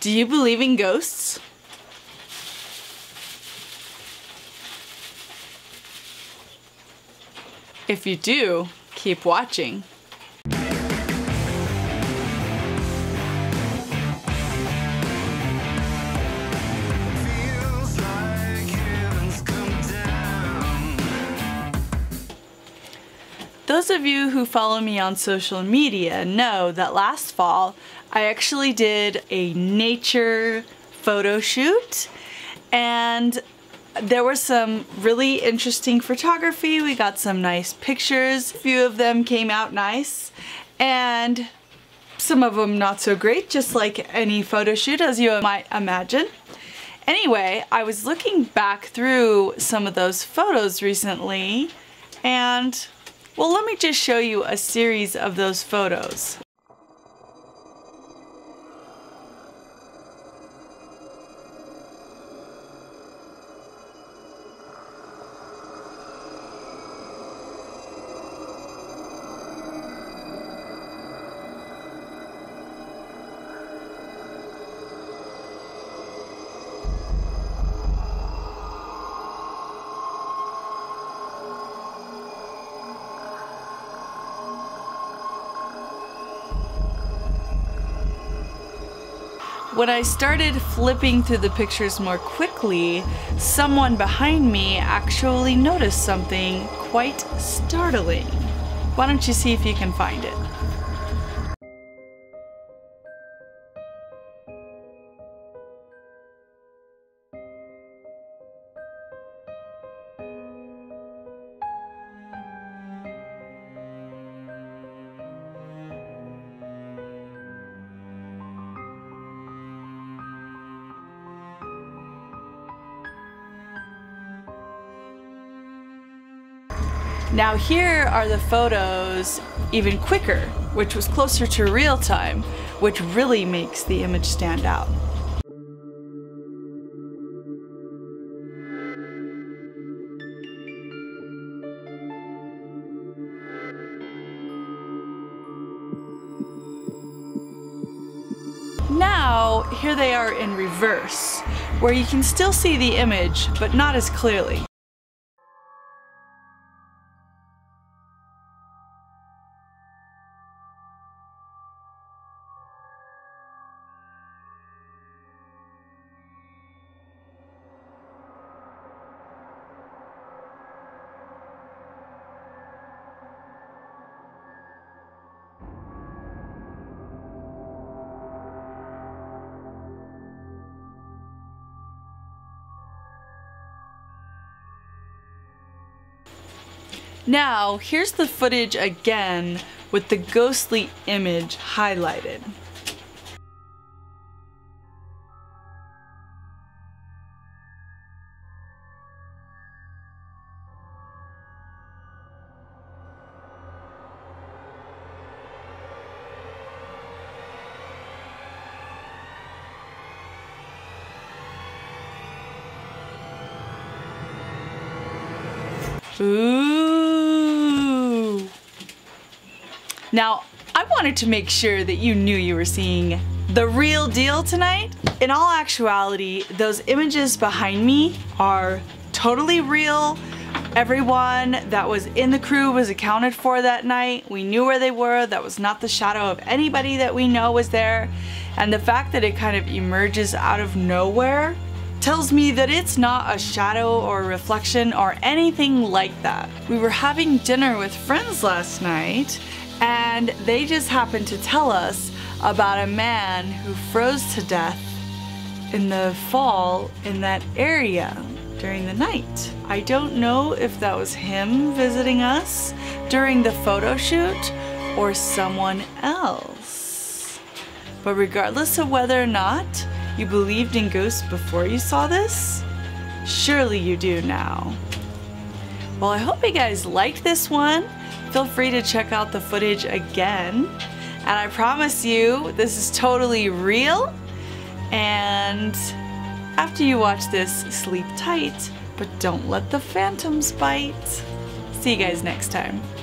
Do you believe in ghosts? If you do, keep watching. Those of you who follow me on social media know that last fall I actually did a nature photo shoot, and there was some really interesting photography. We got some nice pictures. A few of them came out nice and some of them not so great, just like any photo shoot, as you might imagine. Anyway, I was looking back through some of those photos recently, and well, let me just show you a series of those photos. When I started flipping through the pictures more quickly, someone behind me actually noticed something quite startling. Why don't you see if you can find it? Now here are the photos even quicker, which was closer to real time, which really makes the image stand out. Now, here they are in reverse, where you can still see the image, but not as clearly. Now, here's the footage again with the ghostly image highlighted. Ooh. Now, I wanted to make sure that you knew you were seeing the real deal tonight. In all actuality, those images behind me are totally real. Everyone that was in the crew was accounted for that night. We knew where they were. That was not the shadow of anybody that we know was there. And the fact that it kind of emerges out of nowhere tells me that it's not a shadow or a reflection or anything like that. We were having dinner with friends last night, and they just happened to tell us about a man who froze to death in the fall in that area during the night. I don't know if that was him visiting us during the photo shoot or someone else. But regardless of whether or not you believed in ghosts before you saw this, surely you do now. Well, I hope you guys liked this one. Feel free to check out the footage again. And I promise you, this is totally real. And after you watch this, sleep tight, but don't let the phantoms bite. See you guys next time.